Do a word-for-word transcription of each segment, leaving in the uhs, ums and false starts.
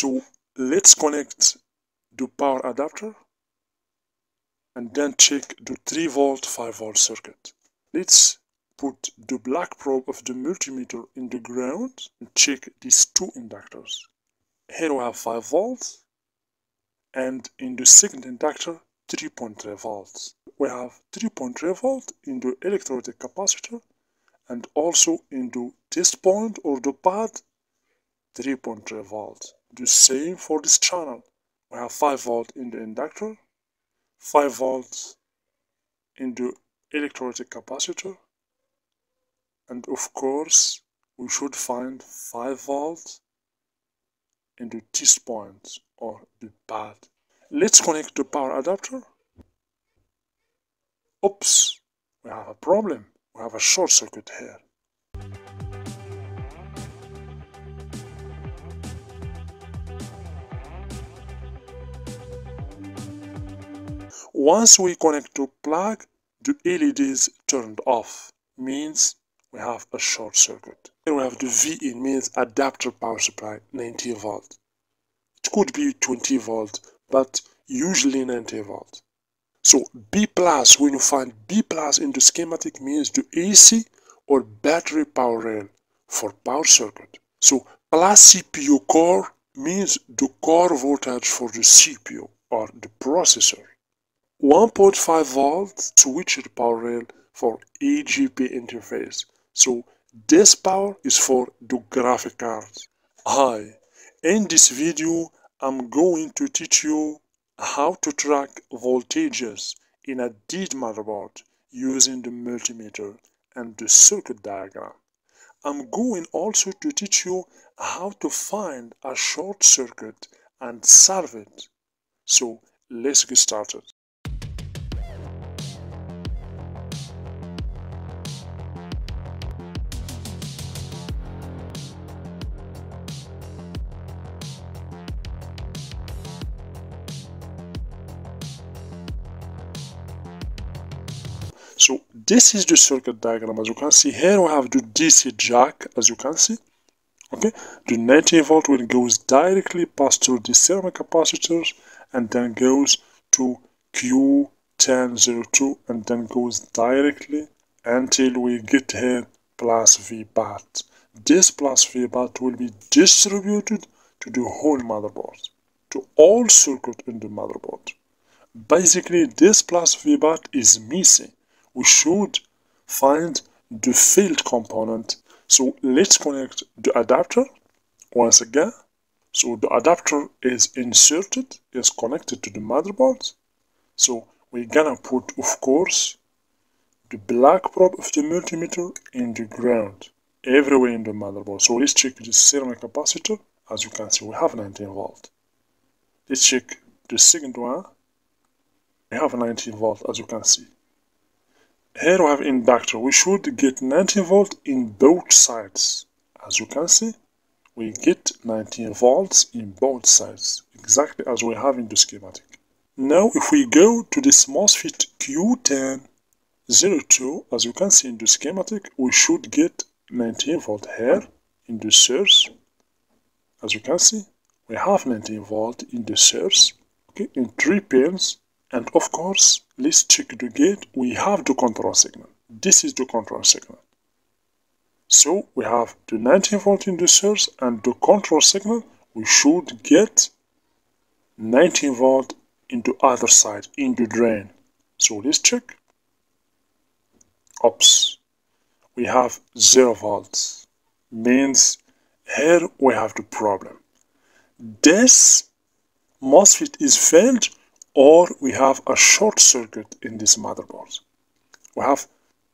So let's connect the power adapter and then check the three volt five volt circuit. Let's put the black probe of the multimeter in the ground and check these two inductors. Here we have five volts, and in the second inductor three point three volts. We have three point three volt in the electrolytic capacitor, and also in the test point or the pad three point three volts. The same for this channel. We have five volt in the inductor, five volts in the electrolytic capacitor, and of course we should find five volts in the test point or the pad. Let's connect the power adapter. Oops, we have a problem. We have a short circuit here. Once we connect the plug, the L E Ds turned off, means we have a short circuit. Here we have the V in, means adapter power supply, ninety volt. It could be twenty volt, but usually ninety volt. So B plus, when you find B plus in the schematic, means the A C or battery power rail for power circuit. So plus C P U core means the core voltage for the C P U or the processor. one point five volt switched power rail for A G P interface. So this power is for the graphic card. Hi, in this video I'm going to teach you how to track voltages in a D I D motherboard using the multimeter and the circuit diagram. I'm going also to teach you how to find a short circuit and solve it. So let's get started. So this is the circuit diagram. As you can see here, we have the D C jack, as you can see. Okay, the ninety volt will goes directly past through the ceramic capacitors and then goes to Q ten oh two and then goes directly until we get here plus V B A T. This plus V B A T will be distributed to the whole motherboard, to all circuit in the motherboard. Basically, this plus V B A T is missing. We should find the failed component. So let's connect the adapter once again. So the adapter is inserted, is connected to the motherboard. So we're gonna put, of course, the black probe of the multimeter in the ground, everywhere in the motherboard. So let's check the ceramic capacitor. As you can see, we have nineteen volt. Let's check the second one. We have nineteen volt, as you can see. Here we have inductor. We should get nineteen volt in both sides. As you can see, we get nineteen volts in both sides, exactly as we have in the schematic. Now if we go to this MOSFET Q ten oh two, as you can see in the schematic, we should get nineteen volt here in the source. As you can see, we have nineteen volt in the source, okay, in three pins. And of course, let's check the gate. We have the control signal. This is the control signal. So we have the nineteen volt in the source and the control signal. We should get nineteen volt in the other side, in the drain. So let's check. Oops, we have zero volts. Means here we have the problem. This MOSFET is failed, or we have a short circuit in this motherboard. We have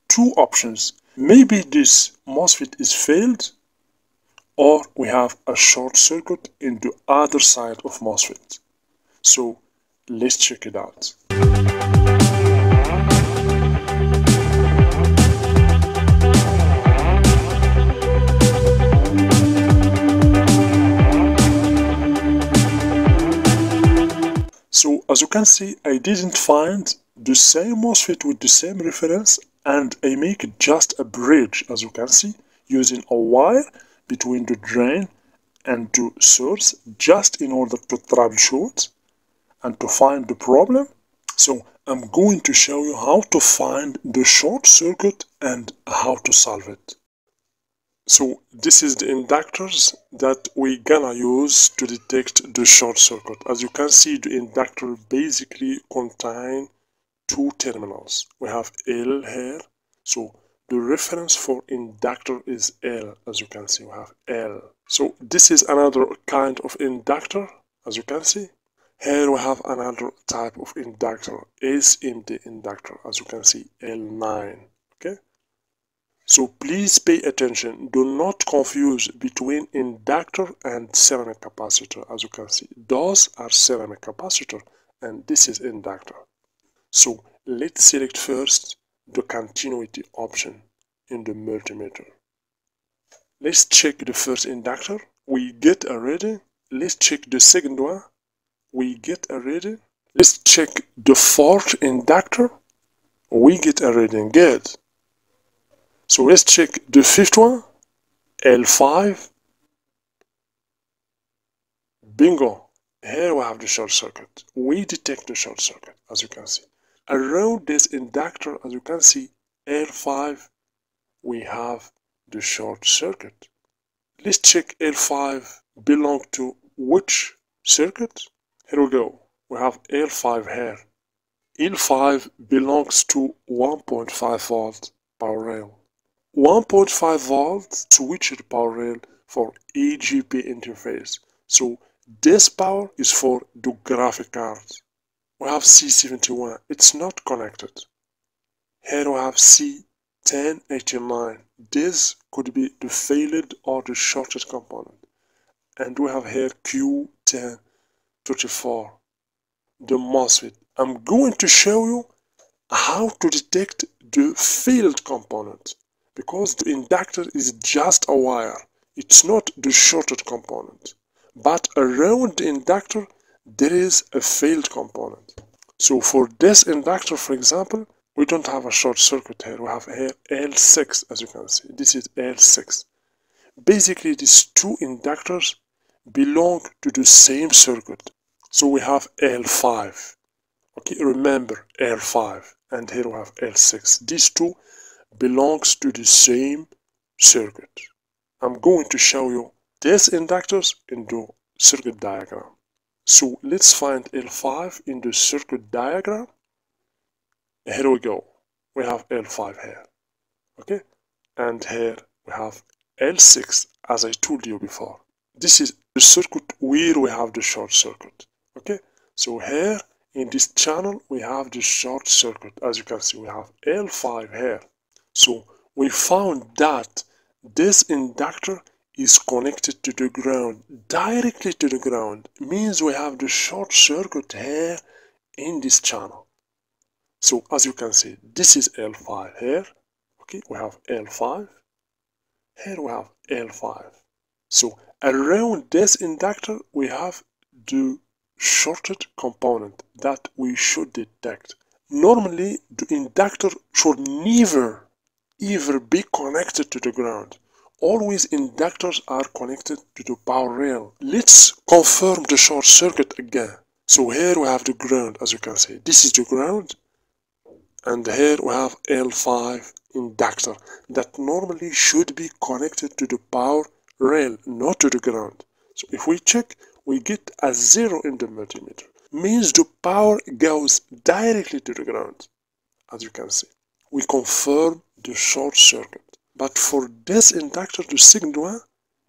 two options. Maybe this MOSFET is failed, or we have a short circuit in the other side of MOSFET. So let's check it out. So as you can see, I didn't find the same MOSFET with the same reference, and I make just a bridge, as you can see, using a wire between the drain and to source just in order to troubleshoot and to find the problem. So I'm going to show you how to find the short circuit and how to solve it. So this is the inductors that we gonna use to detect the short circuit. As you can see, the inductor basically contain two terminals. We have L here, so the reference for inductor is L. As you can see, we have L. So this is another kind of inductor. As you can see here, we have another type of inductor, S M D inductor, as you can see, L nine. Okay, so please pay attention, do not confuse between inductor and ceramic capacitor. As you can see, those are ceramic capacitor and this is inductor. So let's select first the continuity option in the multimeter. Let's check the first inductor, we get a reading. Let's check the second one, we get a reading. Let's check the fourth inductor, we get a reading good. So let's check the fifth one, L five. Bingo, here we have the short circuit. We detect the short circuit, as you can see. Around this inductor, as you can see, L five, we have the short circuit. Let's check L five belong to which circuit. Here we go, we have L five here. L five belongs to one point five volt power rail. one point five volt switched power rail for A G P interface. So this power is for the graphic card. We have C seventy-one, it's not connected. Here we have C ten eighty-nine, this could be the failed or the shorted component. And we have here Q ten thirty-four, the MOSFET. I'm going to show you how to detect the failed component, because the inductor is just a wire, it's not the shorted component, but around the inductor there is a failed component. So for this inductor, for example, we don't have a short circuit here, we have here L six. As you can see, this is L six. Basically these two inductors belong to the same circuit. So we have L five, okay, remember L five, and here we have L six. These two belongs to the same circuit. I'm going to show you these inductors in the circuit diagram. So let's find L five in the circuit diagram. Here we go, we have L five here, okay, and here we have L six. As I told you before, this is the circuit where we have the short circuit. Okay, so here in this channel we have the short circuit. As you can see, we have L five here. So we found that this inductor is connected to the ground, directly to the ground, means we have the short circuit here in this channel. So as you can see, this is L five here. Okay, we have L five here, we have L five. So around this inductor we have the shorted component that we should detect. Normally the inductor should never ever be connected to the ground. Always inductors are connected to the power rail. Let's confirm the short circuit again. So here we have the ground, as you can see, this is the ground, and here we have L five inductor that normally should be connected to the power rail, not to the ground. So if we check, we get a zero in the multimeter, means the power goes directly to the ground. As you can see, we confirm the short circuit. But for this inductor, the second one,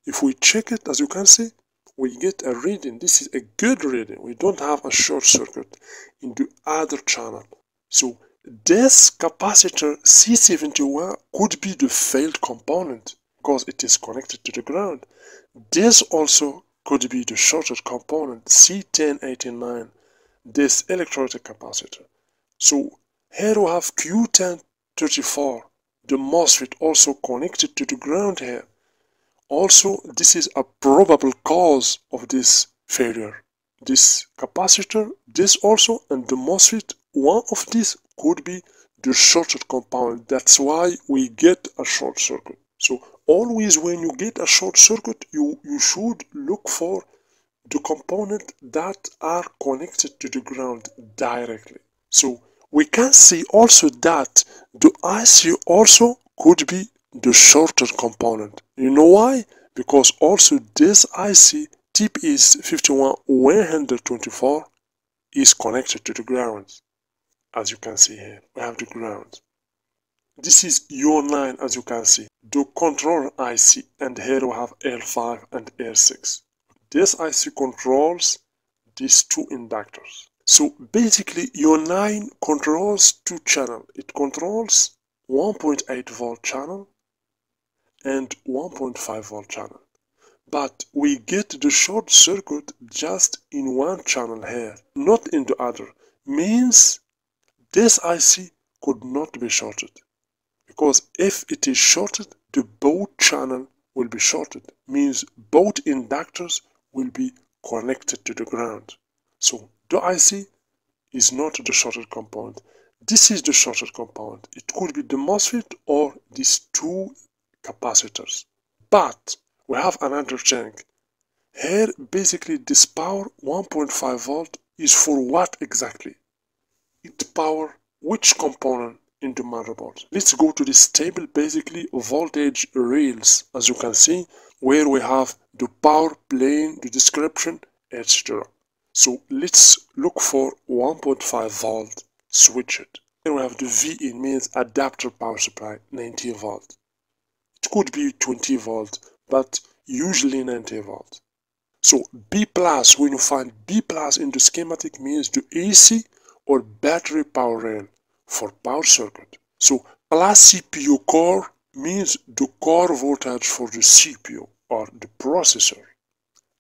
if we check it, as you can see, we get a reading. This is a good reading, we don't have a short circuit in the other channel. So this capacitor C seventy-one could be the failed component, because it is connected to the ground. This also could be the shorted component, C ten eighty-nine, this electrolytic capacitor. So here we have Q ten thirty-four, the MOSFET, also connected to the ground here. Also this is a probable cause of this failure, this capacitor, this also, and the MOSFET. One of these could be the shorted component, that's why we get a short circuit. So always when you get a short circuit, you, you should look for the component that are connected to the ground directly. So we can see also that the I C also could be the shorter component. You know why? Because also this I C T P S five one one two four is connected to the ground. As you can see here, we have the ground. This is U nine, as you can see, the control I C, and here we have L five and L six. This I C controls these two inductors. So basically U nine controls two channels. It controls one point eight volt channel and one point five volt channel. But we get the short circuit just in one channel here, not in the other. Means this I C could not be shorted. Because if it is shorted, the both channel will be shorted. Means both inductors will be connected to the ground. So the I C is not the shorted component. This is the shorted component. It could be the MOSFET or these two capacitors. But we have another thing. Here basically this power one point five volt is for what exactly? It power which component in the motherboard? Let's go to this table, basically voltage rails, as you can see, where we have the power plane, the description, et cetera. So let's look for one point five volt switch it. Then we have the V in, means adapter power supply, ninety volt. It could be twenty volt, but usually ninety volt. So B plus, when you find B plus in the schematic, means the A C or battery power rail for power circuit. So plus C P U core means the core voltage for the C P U or the processor,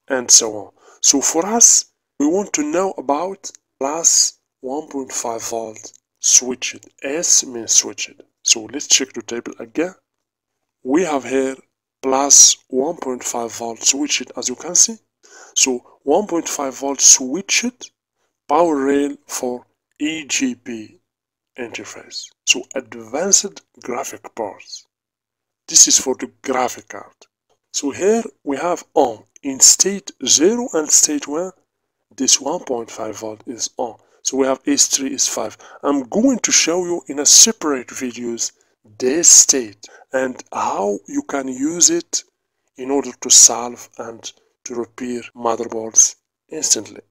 and so on. So for us, we want to know about plus one point five volt switch it. S means switch it. So let's check the table again. We have here plus one point five volt switch it, as you can see. So one point five volt switch it, power rail for A G P interface. So advanced graphic boards. This is for the graphic card. So here we have on in state zero and state one. This one point five volt is on. So we have S three is five. I'm going to show you in a separate videos this state and how you can use it in order to solve and to repair motherboards instantly.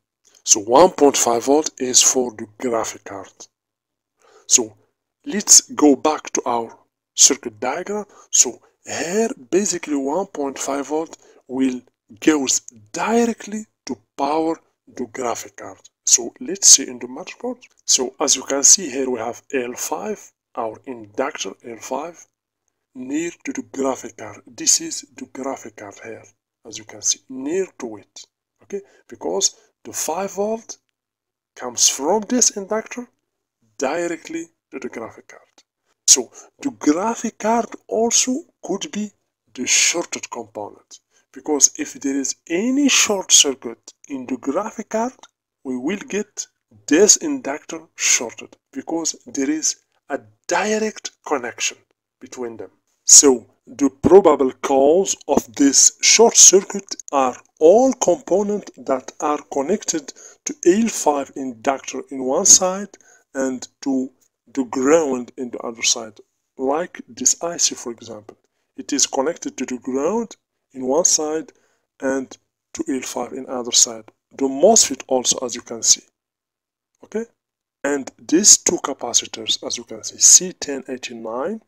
So one point five volt is for the graphic card. So let's go back to our circuit diagram. So here basically one point five volt will goes directly to power the graphic card. So let's see in the motherboard. So as you can see here, we have L five, our inductor L five, near to the graphic card. This is the graphic card here, as you can see, near to it. Okay, because the five volt comes from this inductor directly to the graphic card. So the graphic card also could be the shorted component. Because if there is any short circuit in the graphic card, we will get this inductor shorted because there is a direct connection between them. So the probable cause of this short circuit are all components that are connected to L five inductor in one side and to the ground in the other side. Like this I C, for example, it is connected to the ground in one side and to L five in other side. The MOSFET also, as you can see, okay, and these two capacitors, as you can see, C ten eighty-nine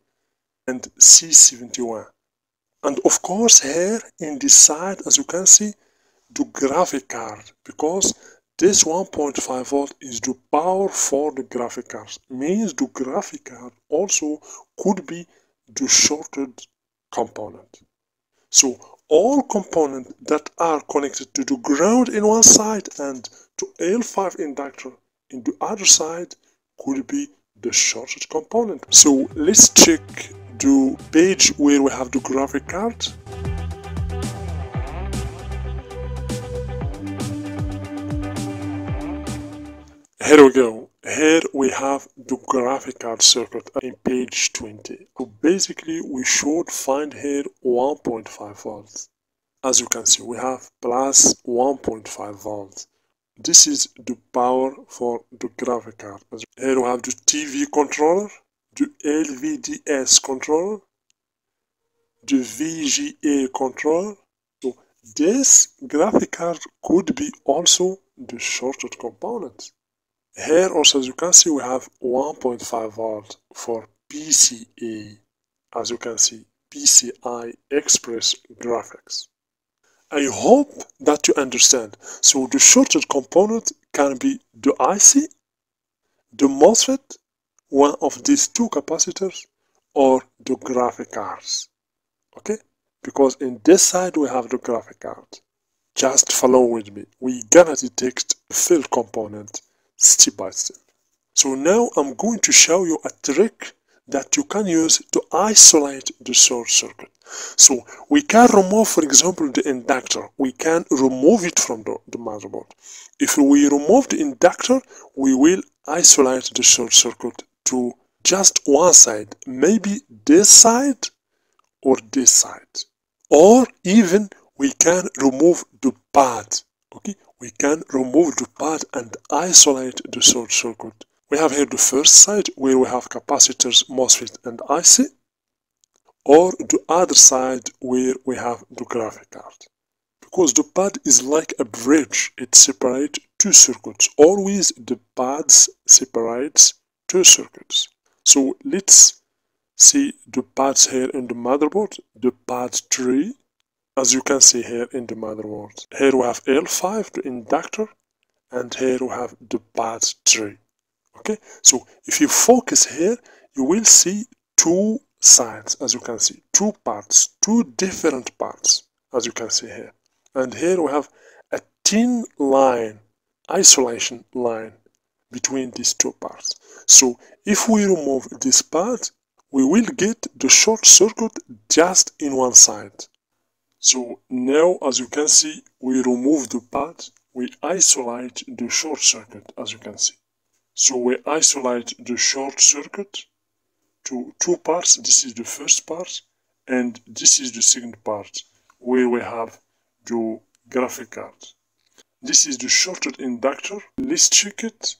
and C seventy-one. And of course here in this side, as you can see, the graphic card, because this one point five volt is the power for the graphic card. Means the graphic card also could be the shorted component. So all components that are connected to the ground in one side and to L five inductor in the other side could be the shorted component. So let's check the page where we have the graphic card. Here we go. Here we have the graphic card circuit in page twenty. So basically we should find here one point five volts. As you can see, we have plus one point five volts. This is the power for the graphic card. Here we have the T V controller, the L V D S controller, the V G A controller. So this graphic card could be also the shorted component. Here also, as you can see, we have one point five volt for P C I E, as you can see, P C I Express graphics. I hope that you understand. So the shorted component can be the I C, the MOSFET, one of these two capacitors, or the graphic cards. Okay, because in this side we have the graphic card. Just follow with me. We're gonna detect the failed component step by step. So now I'm going to show you a trick that you can use to isolate the short circuit. So we can remove, for example, the inductor. We can remove it from the, the motherboard. If we remove the inductor, we will isolate the short circuit to just one side, maybe this side or this side. Or even we can remove the pad. Okay, we can remove the pad and isolate the short circuit. We have here the first side where we have capacitors, MOSFET and I C, or the other side where we have the graphic card. Because the pad is like a bridge, it separates two circuits. Always the pads separates two circuits. So let's see the pads here in the motherboard, the pad three, as you can see here in the motherboard. Here we have L five, the inductor, and here we have the pad three. Okay, so if you focus here, you will see two sides, as you can see, two parts, two different parts, as you can see here. And here we have a thin line, isolation line between these two parts. So if we remove this part, we will get the short circuit just in one side. So now, as you can see, we remove the part, we isolate the short circuit, as you can see. So we isolate the short circuit to two parts. This is the first part, and this is the second part where we have the graphic card. This is the shorted inductor. Let's check it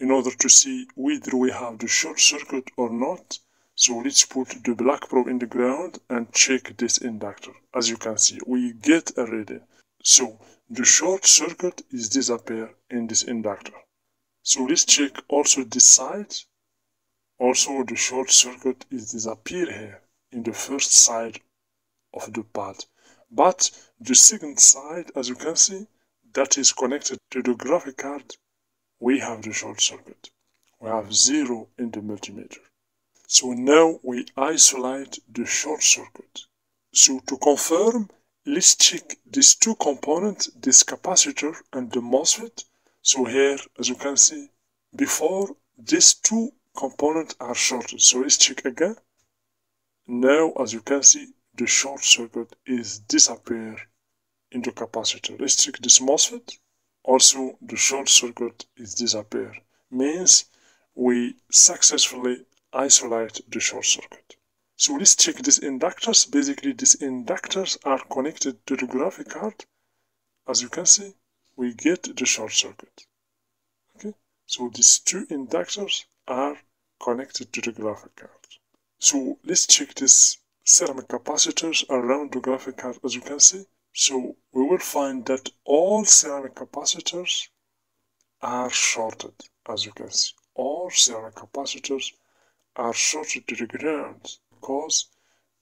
in order to see whether we have the short circuit or not. So let's put the black probe in the ground and check this inductor. As you can see, we get a reading. So the short circuit is disappear in this inductor. So let's check also this side. Also the short circuit is disappear here in the first side of the pad. But the second side, as you can see, that is connected to the graphic card, we have the short circuit. We have zero in the multimeter. So now we isolate the short circuit. So to confirm, let's check these two components, this capacitor and the MOSFET. So here, as you can see, before these two components are shorted. So let's check again. Now, as you can see, the short circuit is disappear in the capacitor. Let's check this MOSFET. Also, the short circuit is disappear. Means we successfully isolate the short circuit. So let's check these inductors. Basically, these inductors are connected to the graphic card. As you can see, we get the short circuit. Okay, so these two inductors are connected to the graphic card. So let's check these ceramic capacitors around the graphic card, as you can see. So we will find that all ceramic capacitors are shorted, as you can see. All ceramic capacitors are shorted to the ground because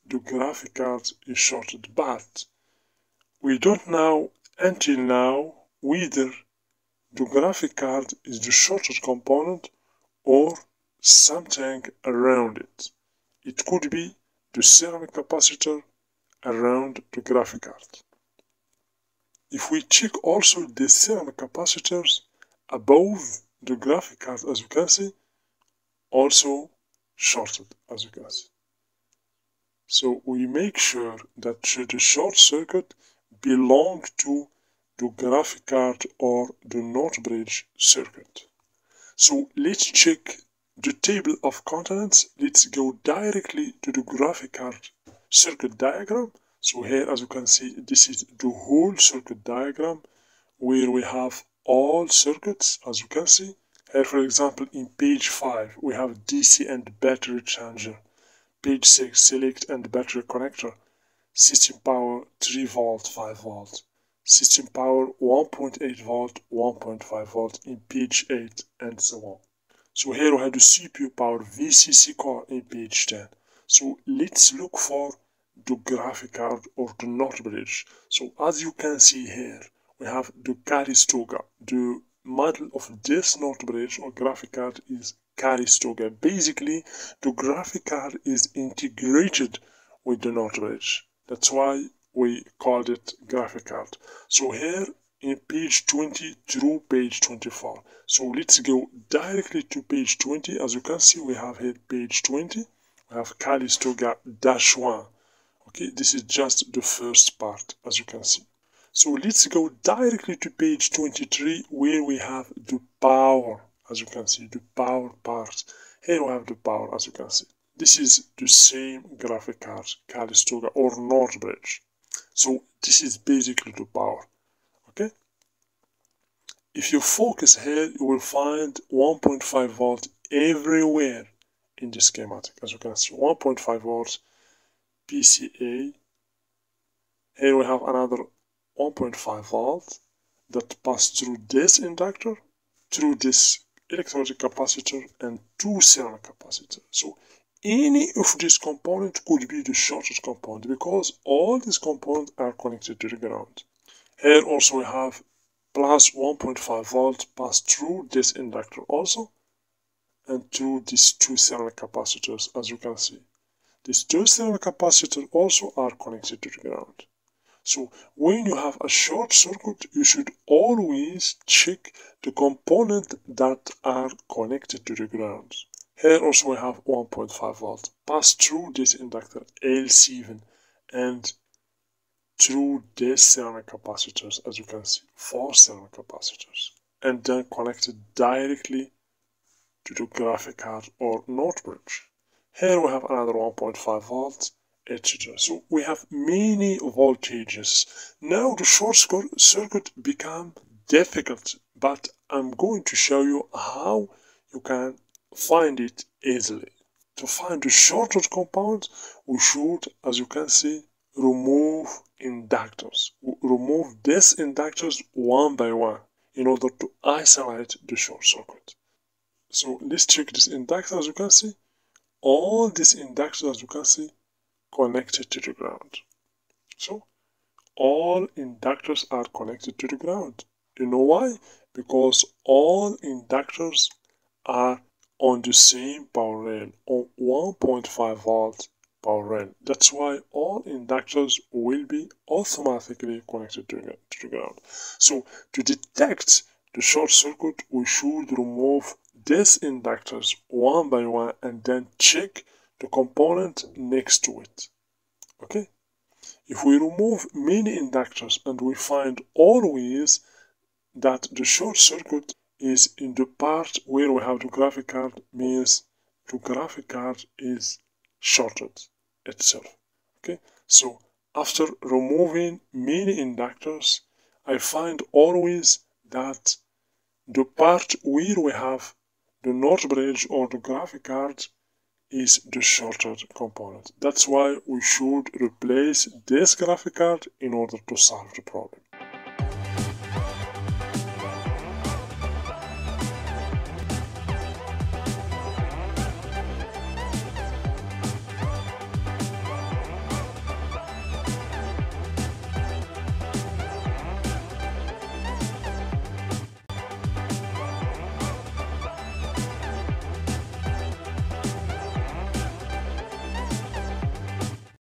the graphic card is shorted, but we don't know until now whether the graphic card is the shorted component or something around it. It could be the ceramic capacitor around the graphic card. If we check also the ceramic capacitors above the graphic card, as you can see, also shorted, as you can see. So we make sure that the short circuit belongs to the graphic card or the north bridge circuit. So let's check the table of contents. Let's go directly to the graphic card circuit diagram. So here, as you can see, this is the whole circuit diagram where we have all circuits, as you can see. Here, for example, in page five, we have D C and battery charger. Page six, select and battery connector. System power three volt, five volt. System power one point eight volt, one point five volt in page eight, and so on. So here we have the C P U power V C C core in page ten. So let's look for the graphic card or the NOT bridge. So as you can see here, we have the Calistoga. The model of this NOT bridge or graphic card is Calistoga. Basically, the graphic card is integrated with the NOT bridge. That's why we called it graphic card. So here in page twenty through page twenty-four. So let's go directly to page twenty. As you can see, we have here page twenty. We have Calistoga dash one. Okay, this is just the first part, as you can see. So let's go directly to page twenty-three, where we have the power. As you can see, the power part. Here we have the power, as you can see. This is the same graphic card, Calistoga or NOT bridge. So this is basically the power. Okay, if you focus here, you will find one point five volt everywhere in the schematic. As you can see, one point five volt P C I E. Here we have another one point five volt that passed through this inductor, through this electrolytic capacitor, and two ceramic capacitors. So any of these components could be the shorted component, because all these components are connected to the ground. Here also we have plus one point five volt passed through this inductor also, and through these two ceramic capacitors, as you can see. These two ceramic capacitors also are connected to the ground. So when you have a short circuit, you should always check the components that are connected to the ground. Here also we have one point five volt passed through this inductor L seven and through these ceramic capacitors, as you can see, four ceramic capacitors, and then connected directly to the graphic card or NOT bridge. Here we have another one point five volt, et cetera. So we have many voltages. Now the short circuit becomes difficult, but I'm going to show you how you can find it easily. To find the shorted compound, we should, as you can see, remove inductors. We remove these inductors one by one in order to isolate the short circuit. So let's check this inductor. As you can see, all these inductors, as you can see, connected to the ground. So all inductors are connected to the ground. You know why? Because all inductors are on the same power rail, on one point five volt power rail. That's why all inductors will be automatically connected to the ground. So to detect the short circuit, we should remove these inductors one by one and then check the component next to it. Okay, if we remove many inductors and we find always that the short circuit is in the part where we have the graphic card, means the graphic card is shorted itself. Okay, so after removing many inductors, I find always that the part where we have the NOT bridge or the graphic card is the shorted component. That's why we should replace this graphic card in order to solve the problem.